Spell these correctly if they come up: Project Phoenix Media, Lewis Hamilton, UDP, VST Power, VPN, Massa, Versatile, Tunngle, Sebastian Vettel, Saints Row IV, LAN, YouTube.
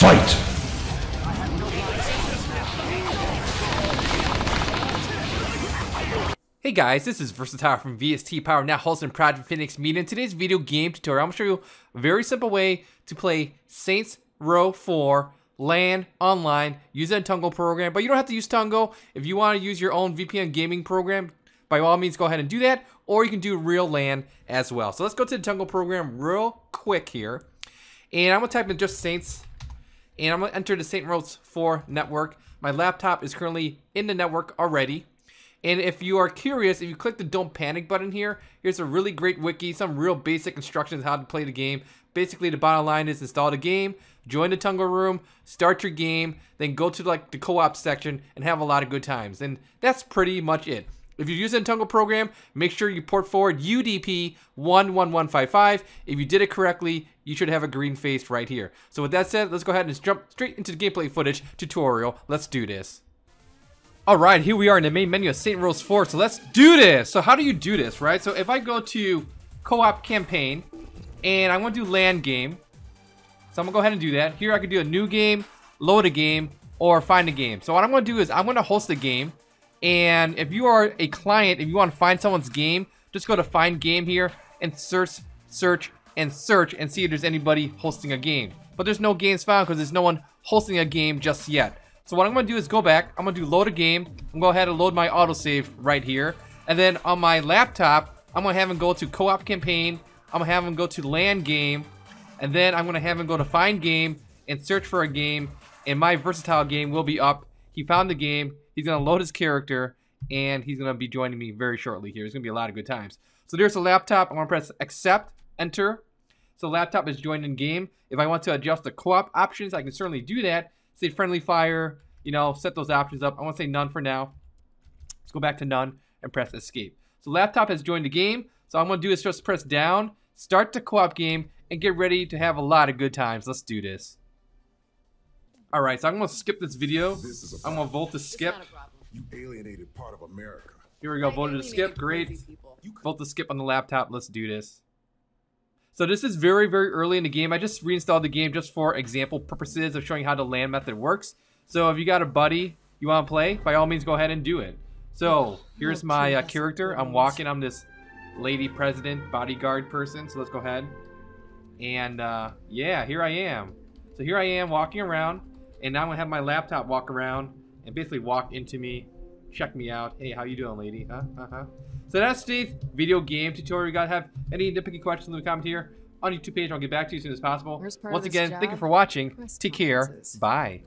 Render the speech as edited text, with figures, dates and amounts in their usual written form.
Fight! Hey guys, this is Versatile from VST Power, now hosting Project Phoenix Media. In today's video game tutorial, I'm going to show you a very simple way to play Saints Row 4 LAN online using a Tunngle program. But you don't have to use Tunngle. If you want to use your own VPN gaming program, by all means go ahead and do that, or you can do real LAN as well. So let's go to the Tunngle program real quick here. And I'm going to type in just Saints, and I'm going to enter the Saints Row 4 network. My laptop is currently in the network already. And if you are curious, if you click the Don't Panic button here, here's a really great wiki, some real basic instructions how to play the game. Basically, the bottom line is install the game, join the Tunngle room, start your game, then go to like the co-op section and have a lot of good times. And that's pretty much it. If you're using a Tunngle program, make sure you port forward UDP 11155. If you did it correctly, you should have a green face right here. So with that said, let's go ahead and jump straight into the gameplay footage tutorial. Let's do this. Alright, here we are in the main menu of Saints Row 4, so let's do this! So how do you do this, right? So if I go to co-op campaign, and I want to do LAN game, so I'm going to go ahead and do that. Here I can do a new game, load a game, or find a game. So what I'm going to do is I'm going to host a game, and if you are a client, if you want to find someone's game, just go to find game here, and search, and see if there's anybody hosting a game. But there's no games found because there's no one hosting a game just yet. So what I'm going to do is go back, I'm going to do load a game, I'm going to go ahead and load my autosave right here. And then on my laptop, I'm going to have him go to co-op campaign, I'm going to have him go to LAN game, and then I'm going to have him go to find game and search for a game, and my Versatile game will be up. He found the game, he's going to load his character, and he's going to be joining me very shortly here. There's going to be a lot of good times. So there's the laptop, I'm going to press accept, enter. So laptop is joined in game. If I want to adjust the co-op options, I can certainly do that. Say friendly fire, you know, set those options up. I want to say none for now. Let's go back to none and press escape. So laptop has joined the game. So I'm going to do is just press down, start the co-op game, and get ready to have a lot of good times. Let's do this. All right, so I'm going to skip this video. I'm going to vote to skip. You alienated part of America. Here we go, voted to skip. Great. Vote to skip on the laptop. Let's do this. So this is very, very early in the game. I just reinstalled the game just for example purposes of showing how the LAN method works. So if you got a buddy you want to play, by all means go ahead and do it. So here's my character. I'm walking. I'm this lady president, bodyguard person. So let's go ahead. And yeah, here I am. So here I am walking around. And now I'm going to have my laptop walk around and basically walk into me, check me out. Hey, how you doing, lady? So that's today's video game tutorial. You guys have any nitpicky questions, leave a comment here on the YouTube page. I'll get back to you as soon as possible. Once again, thank you for watching. Take care. Bye.